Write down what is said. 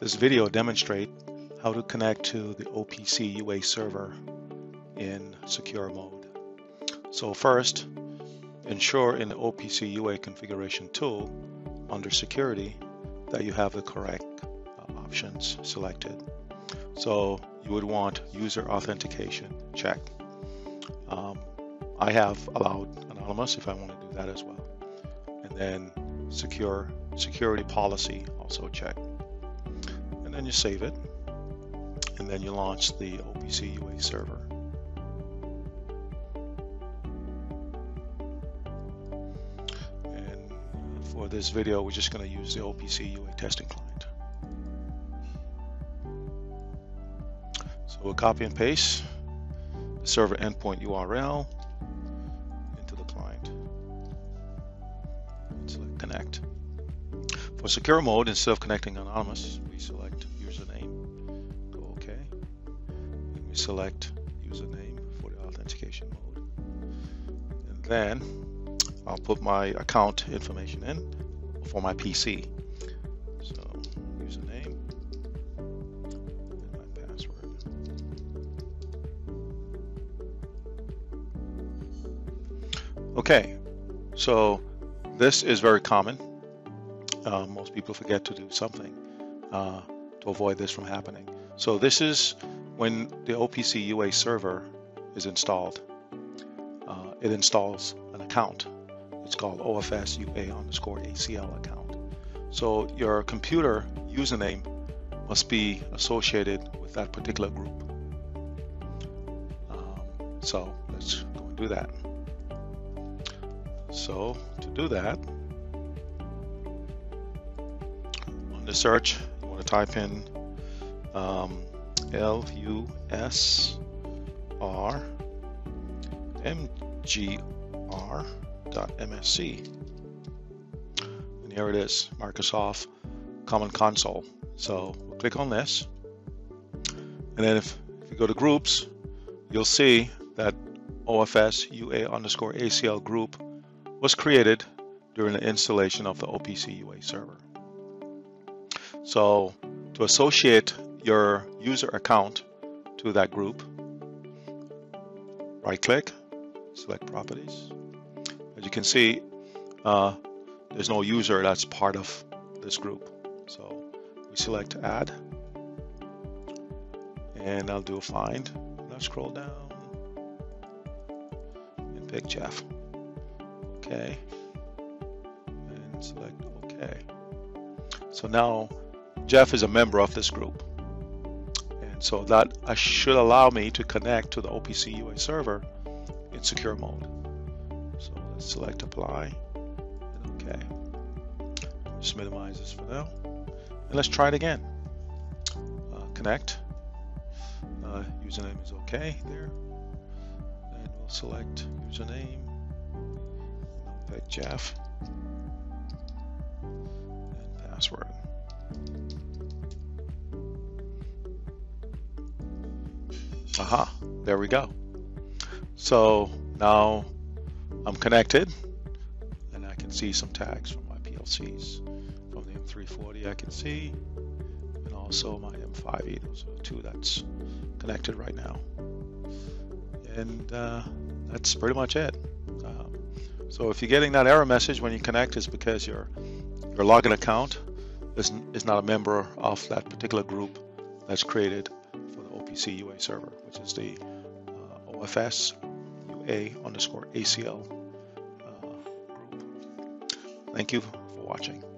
This video demonstrates how to connect to the OPC UA server in secure mode. So first, ensure in the OPC UA configuration tool under security that you have the correct options selected. So you would want user authentication checked. I have allowed anonymous if I want to do that as well. And then security policy also checked. And then you save it. And then you launch the OPC UA server. And for this video, we're just going to use the OPC UA testing client. So we'll copy and paste the server endpoint URL into the client. Select connect. For secure mode, instead of connecting anonymous, we select username. Go OK. And we select username for the authentication mode. And then I'll put my account information in for my PC. So username and my password. Okay, so this is very common. Most people forget to do something to avoid this from happening. So this is when the OPC UA server is installed. It installs an account. It's called OFS UA_ACL account. So your computer username must be associated with that particular group. So let's go and do that. So to do that, on the search, you want to type in LUSRMGR.MSC. And here it is, Microsoft Common Console. So we'll click on this. And then if you go to groups, you'll see that OFS UA_ACL group was created during the installation of the OPC UA server. So to associate your user account to that group, right click, select properties. As you can see, there's no user that's part of this group. So we select add, and I'll do a find. Now scroll down and pick Jeff. Okay, and select OK. So now Jeff is a member of this group. And so that should allow me to connect to the OPC UA server in secure mode. So let's select apply and OK. Just minimize this for now. And let's try it again. Connect. Username is OK there. And we'll select username. Pick Jeff and password. Aha, there we go. So now I'm connected and I can see some tags from my PLCs. From the M340 I can see, and also my M580, so two that's connected right now. And that's pretty much it. So if you're getting that error message when you connect, it's because your login account is not a member of that particular group that's created for the OPC UA server, which is the OFS UA_ACL group. Thank you for watching.